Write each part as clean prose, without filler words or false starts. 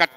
កាត់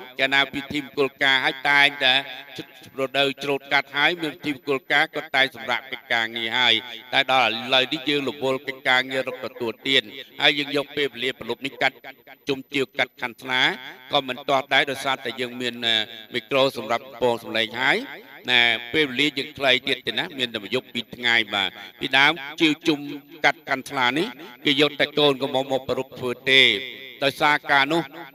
កាលណាពិធីមង្គលការហើយតែងតែរដូវច្រូតកាត់ហើយមានពិធីមង្គលការក៏តែសម្រាប់កិច្ចការងារហើយតែដល់ឥឡូវនេះយើងរវល់កិច្ចការងាររកទទួលទានហើយយើងយកពេលវេលាប្រឡប់នេះកាត់ជុំជាវកាត់ខាន់ស្លាក៏មិនទាស់ដែរដោយសារតែយើងមានមីក្រូសម្រាប់ពងសម្លេងហើយណាពេលវេលាយើងខ្លីទៀតទេណាមានតែយប់2ថ្ងៃបាទពីដើមជាវជុំកាត់កាន់ថ្លានេះគេយកតែកូនក្រមុំមកប្រពន្ធធ្វើទេដោយសារការនោះ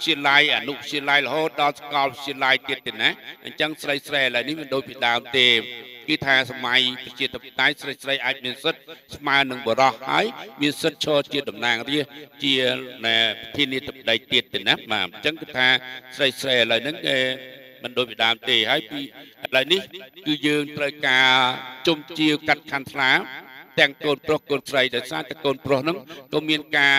ិទ្យាល័យអនុវិទ្យាល័យរហូតដល់សាកលវិទ្យាល័យទៀតទេណាអញ្ចឹងស្រីឥឡូវនេះមិនដូចពីដើមទេគឺថាសម័យប្រជាធិបតេយ្យស្រីអាចមានសិទ្ធិស្មើនឹងបុរសហើយមានសិទ្ធិឈរជាតំណាងរាស្ត្រជាប្រធានាធិបតីទៀតទេណាបាទអញ្ចឹងគឺថាស្រីឥឡូវហ្នឹងគេមិនដូចពីដើមទេហើយពីឥឡូវនេះគឺយើងត្រូវការជុំជាវកាត់ខាន់ថ្លាទាំងកូនប្រុសកូនស្រីដោយសារតែកូនប្រុសហ្នឹងក៏មានការ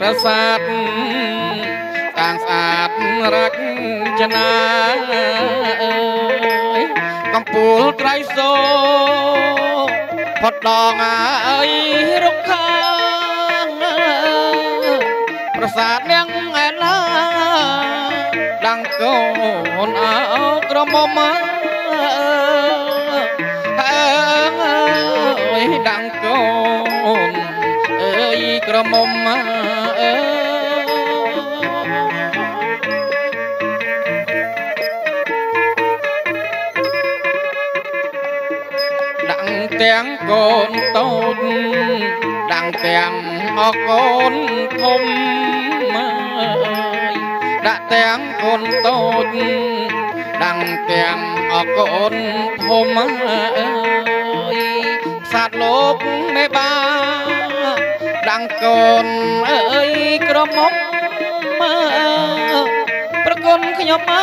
ប្រាសាទសាងស្អាតរចនាអើយប្រាសាទសាងស្អាតរចនាអើយកំពូលត្រៃសូរ ផុតដងអើយរុក្ខាប្រាសាទនាងឯណាដាំងកូនអើក្រមុំអើយដាំងកូនអើយក្រមុំអើดังโกนต้นดังแต้มออกโกนคมมาดังแต้มโกนต้นดังแต้มออกโกนคมมาศาสตร์โลกในบ้านดังโกนเอ้ยกระหม่อมมาประกนขยมมา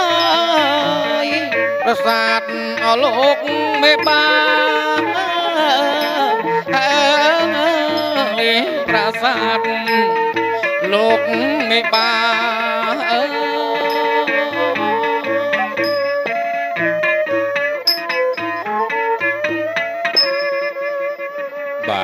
ประสาทเอาโลกในบ้านប្រាសាទលោកមេបាបាទលោកប្រុសលោកស្រីគ្រប់រ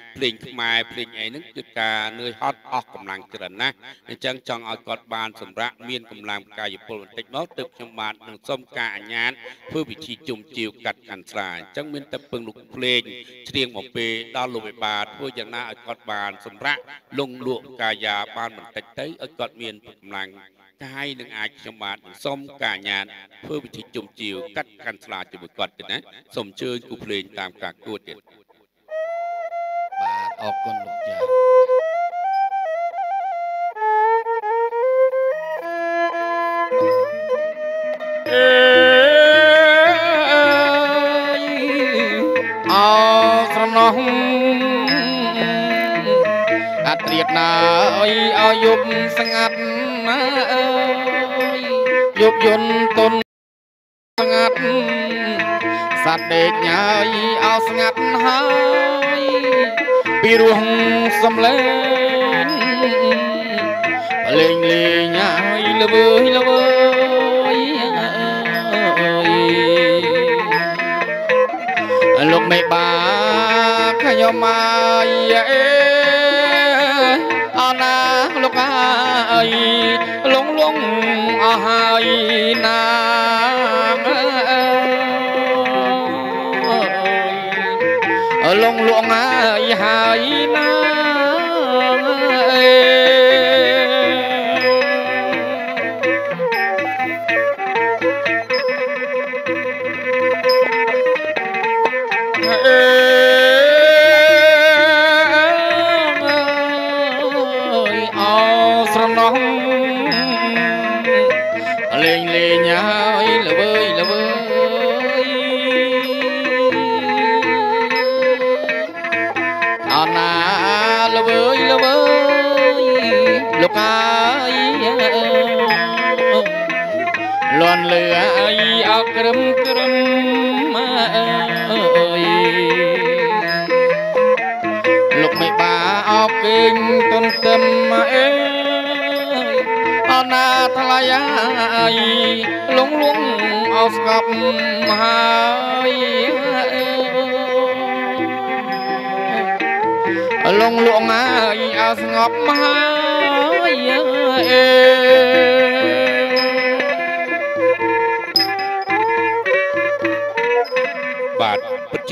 ភ្លេងខ្មែរភ្លេងអីហ្នឹងគឺការនឿយហត់អស់កម្លាំងច្រើនណាស់អញ្ចឹងចង់ឲ្យគាត់បានសម្រាប់មានកម្លាំងកាយពលបន្តិចមកទើបខ្ញុំបាននឹងសុំការអនុញ្ញាតធ្វើពិធីជុំជីវកាត់កាន់ស្រាអញ្ចឹងមានតែពឹងលោកភ្លេងច្រៀងមកពេលដល់លោកវិបាធ្វើយ៉ាងណាឲ្យគាត់បានសម្រាប់លងលក់កាយាបានបន្តិចទៅឲ្យគាត់មានកម្លាំងកាយនឹងអាចខ្ញុំបាននឹងសុំការអនុញ្ញាតធ្វើពិធីជុំជីវកាត់កាន់ស្រាជាមួយគាត់ទេណាសូមអញ្ជើញគូភ្លេងតាមការគួរទៀតអរគុណលោកចាអើយអោស្រណោះអត្រាតណាអើយអោយប់ស្ងាត់ណាអើយយប់យន្តទុនស្ងាត់សត្វដេកញ៉ាយអោស្ងាត់ហើយពីរោះសំឡេងលេងលេងហើយល្វើយល្វើយលោកមេបាខ្ញុំមកអណាលោកអើយលងលងអស់ហើយណាលងលងហើយហើយណាអោស្រណោះលេងលេងហើយល្វើយល្វើយល្វើយល្វើយលោកអើយលន់លឺអីអោក្រឹមក្រឹមម៉ែអើយលោកមេបាអោពេញទន្ទឹមម៉ែអើយអណាថ្លៃអីលងលងអោស្កប់ហើយលងលងហើយអោស្ងប់ហើយបាទពិតជ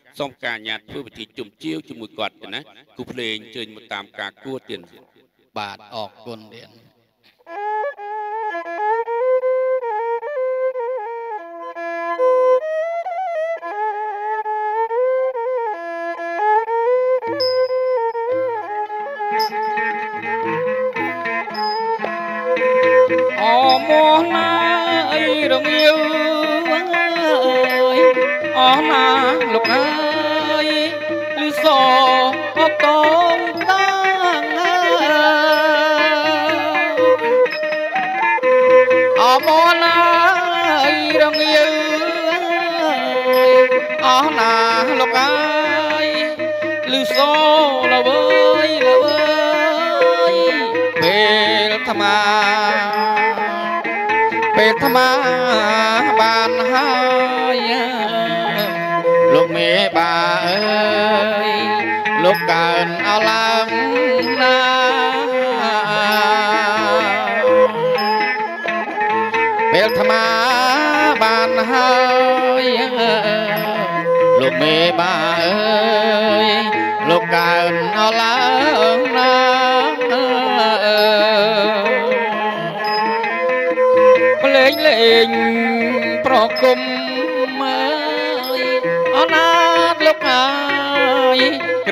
សូមការអញ្ញាតធ្វើពិធីជុំជាវជាមួយគាត់ទៀតណាគូភ្លេងជើញមកតាមការគួរទៀតបាទអរគុណទៀតអមណាអីរងាវអស់ណាលោកអើយឬសអកងតាងអមណាអីរងាវអស់ណាលោកអើយឬសលវើយលវើយពេលថ្មពេលថ្មបានហើយលោកមេបាអើយលោកកើនអឡើងណាពេលថ្មបានហើយលោកមេបាអើយលោកកើនអឡើងណាលេងប្រគំមើលអណាតលោកហើយក្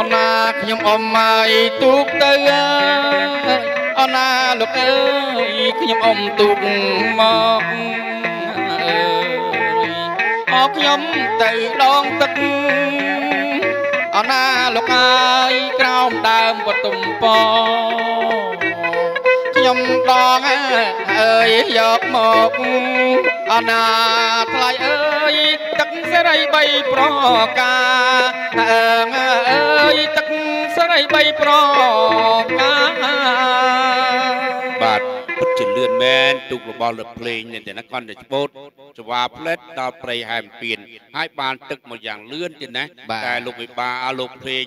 អណាខ្ញុំអមឲ្យទូកទៅអណាលោកអើយខ្ញុំអមទូកមកអើយខ្ញុំទៅដងទឹកអណាលោកអើយក្រោមដើមបទុមពខ្ញុំដងអើយយកមកអណាថ្លៃអើយទឹកសេរី3ប្រការអើយទឹកសេរី3ប្រការបាទពិតជាលឿនមែនទូករបស់លោកភ្លេងនេះតែណាគាត់តែច្បូតចវាផ្លេតដល់ព្រៃហែមពៀនហើយបានទឹកមកយ៉ាងលឿនទៀតណាតែលោកវិបាលោកភ្លេង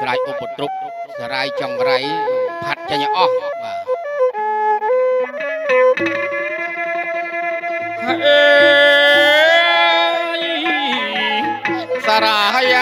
សរាយឧបទ្រពសរាយចង្រៃផាត់ចេញអស់បាទ ดังอาย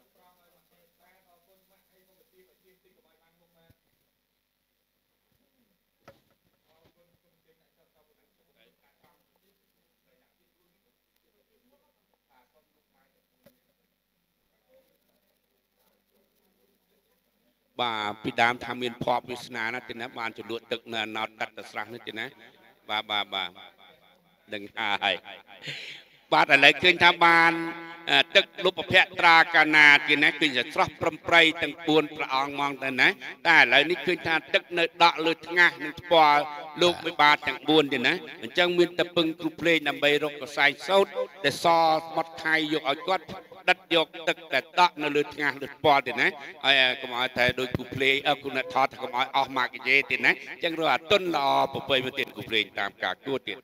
อะไรคืนทาบานตึกรูปประเภทตราการนาทีนะคือจะสรบปรำไพรทั้งปวนพระองค์มองแต่นะแต่หลายนี้คืนทาตึกในดอกหรือทางหรือปอลูกไม่บาดทั้งปวนเนี่ยนะมันจังมีตะปึงครูเพลงนำใบรกก็ใส่สดแต่ซอสมัดไทยยกเอากวดดัดยกตึกแต่ดอกในเรือทางหรือปอเนี่ยนะไอ้ก็มาแต่โดยครูเพลงเอาคุณธรรมของอ้อมมาเกเจตินะจังรู้ว่าต้นรอประเภทมาเต้นครูเพลงตามกากู้ติด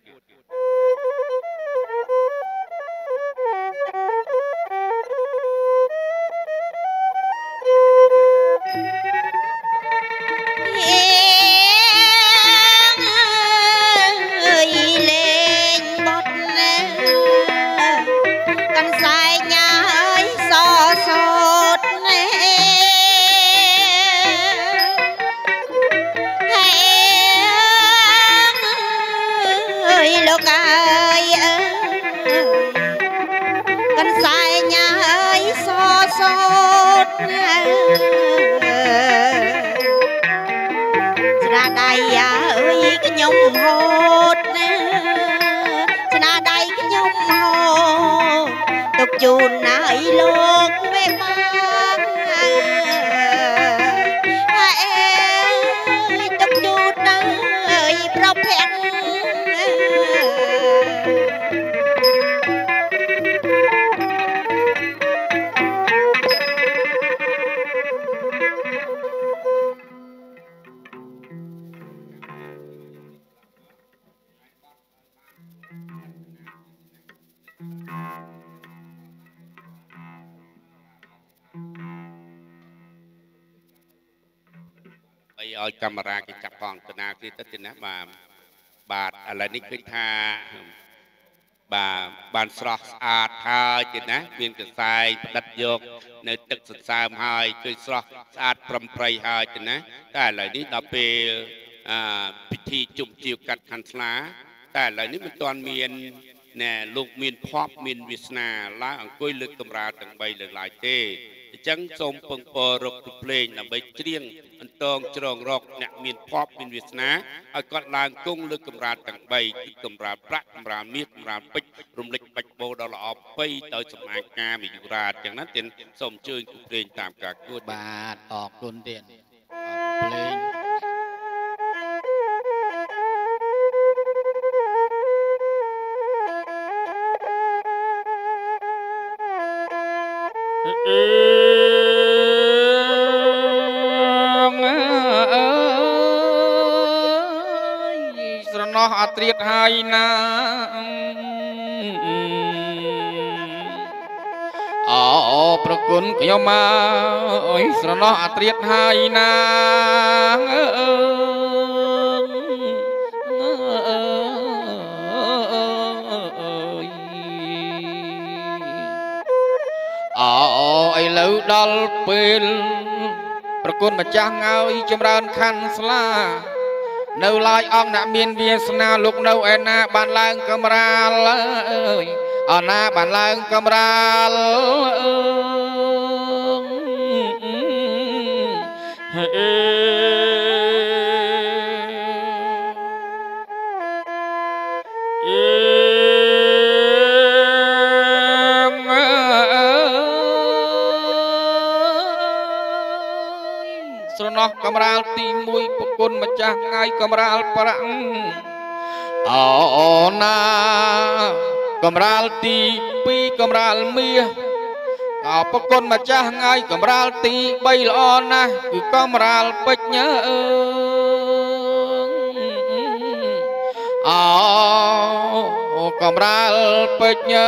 บาดอะไรนี่คืนทาบาดสระสะอาดทายนะเมียนกระสายตัดยกในตึกศึกษาหายช่วยสระสะอาดปรำไพรหายนะแต่หลายนี้เราไปพิธีจุ่มจิวกันขันธ์ลาแต่หลายนี้มันตอนเมียนลูกเมียนพอกเมียนวิสนาล้างอังคุยลึกตำราต่างใบหลายๆเต จังทรงเปิงปอรกเพลงนำไปเตรียมอันตองจรองรอกเนี่ยเมียนพอกเมียนวิสนาอากาศล้างกุ้งลึกกำราต่างใบกำราประกำรามีดกำราปิดรุมเล็กปักโบดอลออไปเตยสมัยงามอยู่ราจังนั้นเต็มส้มเชิญเพลงตามกากูดบาดออกดนเด่น เอ้ยสนออาเตียดไฮนา คุณก็ยอมมาโอ้ยสระน้อเตรียดหายนางไอ้เหล่าดอลเป็นประคุณมาจ้างเอาจำเริญคันสลาเนื้อลายอ่องหนาเมียนเวียสนาลูกเนื้อเอ็นาบานลางกำราเลยอ่อนหน้าบานลางกำรากำราลตีมุยปกุลมาจากไงกำราลปรังอ๋อหน้ากำราลตีปีกำราลเมียอ๋อปกุลมาจากไงกำราลตีใบละอ่อนนะคือกำราลเป็ดเนื้ออ๋อกำราลเป็ดเนื้อ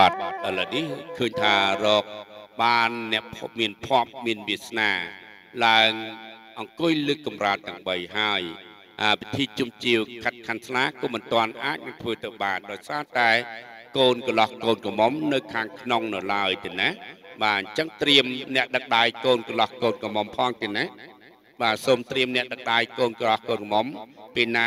บาดอะไรนี่คือทารกบานเนี่ยมีนพอมีนบิสนาลางอังกุยลึกกำราต่างใบหายพิธีจุ่มจิวขัดขันสนะก็มันตอนอ้างเพื่อตบาดโดยซาตายโกนกระหลอกโกนกระม้อมเนื้อคางนองเนื้อลายถึงนะบานจังเตรียมเนี่ยดักได้โกนกระหลอกโกนกระม้อมพองถึงนะบานสมเตรียมเนี่ยดักได้โกนกระหลอกโกนกระม้อมเป็นนา